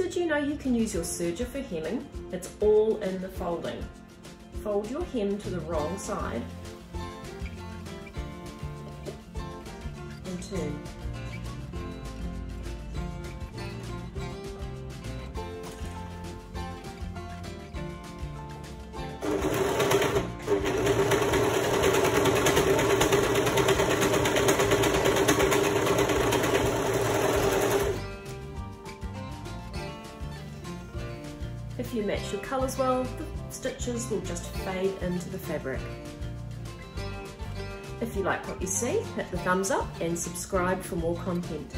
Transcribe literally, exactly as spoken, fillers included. Did you know you can use your serger for hemming? It's all in the folding. Fold your hem to the wrong side and turn. If you match your colours well, the stitches will just fade into the fabric. If you like what you see, hit the thumbs up and subscribe for more content.